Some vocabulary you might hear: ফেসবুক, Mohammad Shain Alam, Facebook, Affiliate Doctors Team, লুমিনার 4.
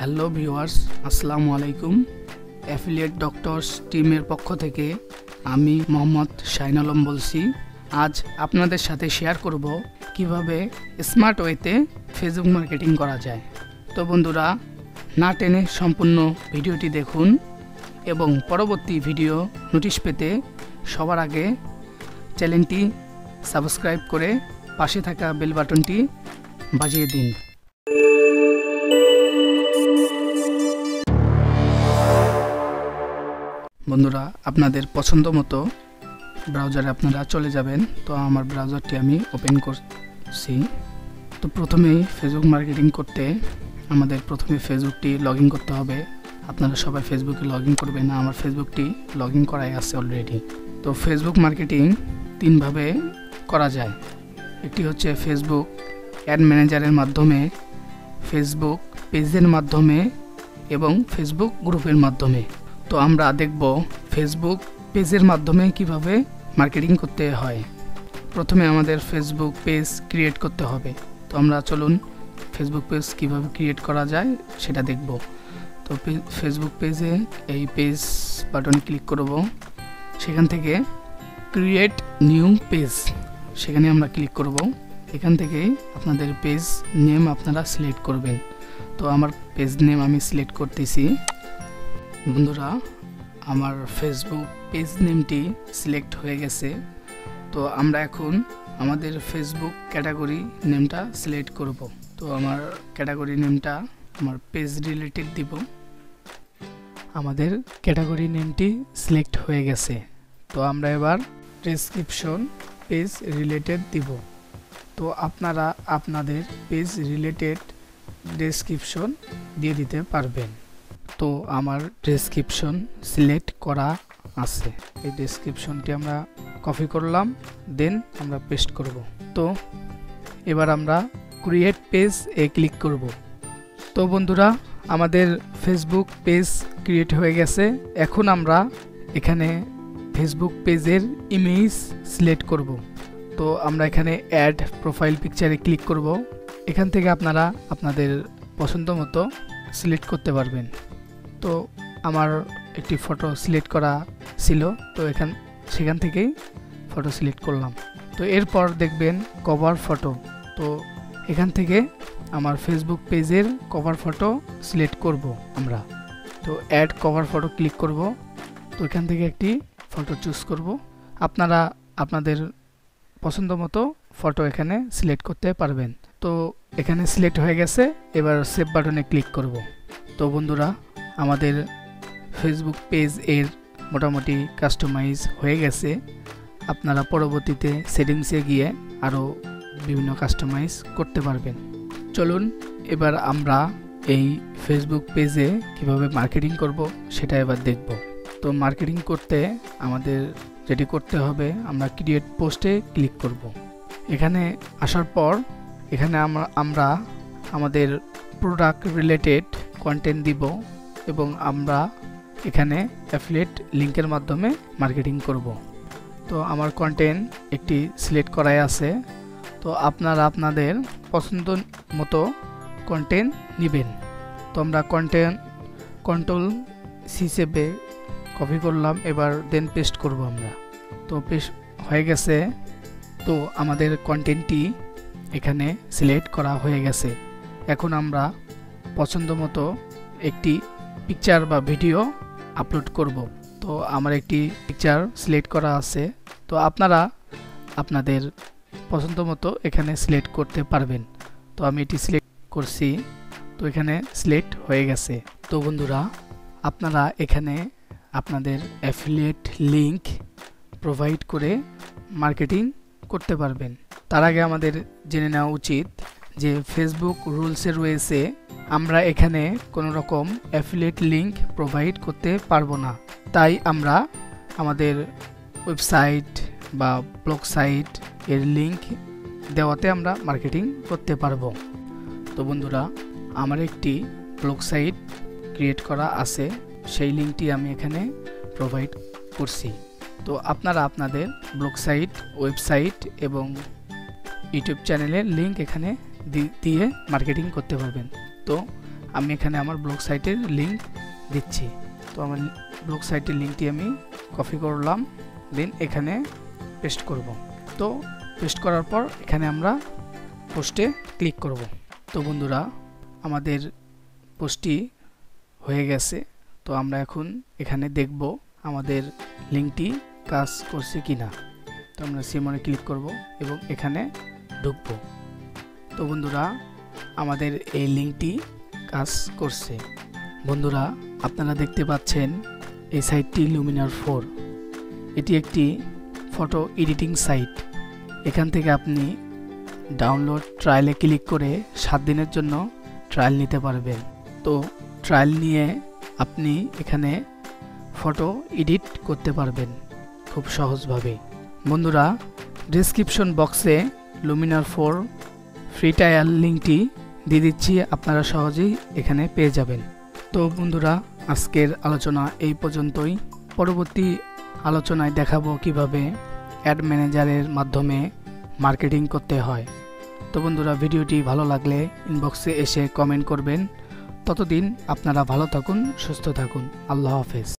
Hello viewers अस्सलामु आलैकुम affiliate doctors टीमेर पक्ष थेके आमी मोहम्मद शाइन आलम बोलছি। आज आपनादेर साथे शेयर करब किभाबे स्मार्ट ओয়েতে फेसबुक मार्केटिंग करा जाए। तो बंधुरा ना टेने सम्पूर्ण भिडियोटी देखुन एबं परवर्ती भिडियो नोटिस पेते सबार आगे चैनलटी सबस्क्राइब करे पाशे थाका बेल बाटनटी बाजिए दिन। बंधुरा आपनादेर पसंद मतो ब्राउजारे आपनारा चले जाबेन। तो आमार ब्राउजारटी आमी ओपेन करছি। तो प्रथमेই फेसबुक मार्केटिंग करते आमादेर प्रथमे फेसबुकटी লগइन करते हबे। आपनारा सबाई फेसबुके लगइन करबेन, आमार फेसबुकटी लगइन कराই আছে অলरेडी। तो फेसबुक मार्केटिंग तीन भावे करा जाए। একটি হচ্ছে फेसबुक অ্যাড ম্যানেজারের মাধ্যমে, फेसबुक পেজের মাধ্যমে এবং फेसबुक গ্রুপের মাধ্যমে। তো আমরা দেখব फेसबुक পেজের মাধ্যমে কিভাবে মার্কেটিং করতে হয়। প্রথমে আমাদের फेसबुक পেজ ক্রিয়েট করতে হবে। তো আমরা চলুন फेसबुक পেজ কিভাবে ক্রিয়েট করা যায় সেটা দেখব। তো फेसबुक পেজে এই পেজ বাটনে ক্লিক করব, সেখান থেকে ক্রিয়েট নিউ পেজ সেখানে আমরা ক্লিক করব। এখান থেকে আপনাদের পেজ নেম আপনারা সিলেক্ট করবেন। তো আমার পেজ নেম আমি সিলেক্ট করতেছি। বন্ধুরা আমার ফেসবুক পেজ নেমটি সিলেক্ট হয়ে গেছে। তো আমরা এখন আমাদের ফেসবুক ক্যাটাগরি নেমটা সিলেক্ট করব। তো আমার ক্যাটাগরি নেমটা আমার পেজ রিলেটেড দিব। আমাদের ক্যাটাগরি নেমটি সিলেক্ট হয়ে গেছে। তো আমরা এবার ডেসক্রিপশন পেজ রিলেটেড দিব। তো আপনারা আপনাদের পেজ রিলেটেড ডেসক্রিপশন দিয়ে দিতে পারবেন। তো আমার ডেসক্রিপশন সিলেক্ট করা আছে। এই ডেসক্রিপশনটি আমরা কপি করলাম, দেন আমরা পেস্ট করব। তো এবার আমরা ক্রিয়েট পেজ এ ক্লিক করব। তো বন্ধুরা আমাদের ফেসবুক পেজ ক্রিয়েট হয়ে গেছে। এখন আমরা এখানে ফেসবুক পেজের ইমেজ সিলেক্ট করব। তো আমরা এখানে অ্যাড প্রোফাইল পিকচারে ক্লিক করব। এখান থেকে আপনারা আপনাদের পছন্দ মতো সিলেক্ট করতে পারবেন। তো আমার একটি ফটো সিলেক্ট করা ছিল, তো সেখান থেকেই ফটো সিলেক্ট করলাম। তো এরপর দেখবেন কভার ফটো। তো এখান থেকে আমার ফেসবুক পেজের কভার ফটো সিলেক্ট করব আমরা। তো অ্যাড কভার ফটো ক্লিক করব। তো এখান থেকে একটি ফটো চুজ করব। আপনারা আপনাদের পছন্দ মতো ফটো এখানে সিলেক্ট করতে পারবেন। তো এখানে সিলেক্ট হয়ে গেছে। এবার সেভ বাটনে ক্লিক করব। তো বন্ধুরা আমাদের ফেসবুক পেজ এর মোটামুটি কাস্টমাইজ হয়ে গেছে। আপনারা পরবর্তীতে সেটিংসে গিয়ে আরও বিভিন্ন কাস্টমাইজ করতে পারবেন। চলুন এবার আমরা এই ফেসবুক পেজে কিভাবে মার্কেটিং করব সেটা এবার দেখব। তো মার্কেটিং করতে আমাদের যেটি করতে হবে, আমরা ক্রিয়েট পোস্টে ক্লিক করব। এখানে আসার পর এখানে আমরা আমাদের প্রোডাক্ট রিলেটেড কন্টেন্ট দিব এবং আমরা এখানে অ্যাফিলিয়েট লিঙ্কের মাধ্যমে মার্কেটিং করব। তো আমার কন্টেন্ট একটি সিলেক্ট করাই আছে। তো আপনারা আপনাদের পছন্দ মতো কন্টেন্ট নেবেন। তো আমরা কন্টেন্ট কন্ট্রোল সি চেপে কপি করলাম, এবার দেন পেস্ট করব আমরা। তো পেস্ট হয়ে গেছে। তো আমাদের কন্টেন্টটি এখানে সিলেক্ট করা হয়ে গেছে। এখন আমরা পছন্দ মতো একটি পিকচার বা ভিডিও আপলোড করব। তো আমার একটি পিকচার সিলেক্ট করা আছে। তো আপনারা আপনাদের পছন্দ মতো এখানে সিলেক্ট করতে পারবেন। তো আমি এটি সিলেক্ট করছি। তো এখানে সিলেক্ট হয়ে গেছে। তো বন্ধুরা আপনারা এখানে আপনাদের অ্যাফিলিয়েট লিঙ্ক প্রোভাইড করে মার্কেটিং করতে পারবেন। তার আগে আমাদের জেনে নেওয়া উচিত যে ফেসবুক রুলসে রয়েছে আমরা এখানে কোনো রকম অ্যাফিলিয়েট লিঙ্ক প্রোভাইড করতে পারবো না। তাই আমরা আমাদের ওয়েবসাইট বা ব্লগ সাইট এর লিঙ্ক দেওয়াতে আমরা মার্কেটিং করতে পারবো। তো বন্ধুরা আমার একটি ব্লগ সাইট ক্রিয়েট করা আছে, সেই লিঙ্কটি আমি এখানে প্রোভাইড করছি। তো আপনারা আপনাদের ব্লগ সাইট, ওয়েবসাইট এবং ইউটিউব চ্যানেলের লিঙ্ক এখানে দিয়ে মার্কেটিং করতে পারবেন। তো আমি এখানে আমার ব্লগ সাইটের লিংক দিচ্ছি। তো আমার ব্লগ সাইটের লিংকটি আমি কপি করলাম, দেন এখানে পেস্ট করব। তো পেস্ট করার পর এখানে আমরা পোস্টে ক্লিক করব। তো বন্ধুরা আমাদের পোস্টটি হয়ে গেছে। তো আমরা এখন এখানে দেখব আমাদের লিংকটি কাজ করছে কিনা। তো আমরা সিমনে ক্লিক করব এবং এখানে ঢুকব। তো বন্ধুরা আমাদের এই লিংকটি কাজ করছে। বন্ধুরা আপনারা দেখতে পাচ্ছেন এই সাইটটি লুমিনার 4, এটি একটি ফটো এডিটিং সাইট। এখান থেকে আপনি ডাউনলোড ট্রায়ালে ক্লিক করে 7 দিনের জন্য ট্রায়াল নিতে পারবেন। তো ট্রায়াল নিয়ে আপনি এখানে ফটো এডিট করতে পারবেন খুব সহজভাবে। বন্ধুরা ডেসক্রিপশন বক্সে লুমিনার 4 ফ্রি ট্রায়াল লিঙ্কটি দিয়ে দিচ্ছি, আপনারা সহজেই এখানে পেয়ে যাবেন। তো বন্ধুরা আজকের আলোচনা এই পর্যন্তই। পরবর্তী আলোচনায় দেখাবো কিভাবে অ্যাড ম্যানেজারের মাধ্যমে মার্কেটিং করতে হয়। তো বন্ধুরা ভিডিওটি ভালো লাগলে ইনবক্সে এসে কমেন্ট করবেন। ততদিন আপনারা ভালো থাকুন, সুস্থ থাকুন। আল্লাহ হাফেজ।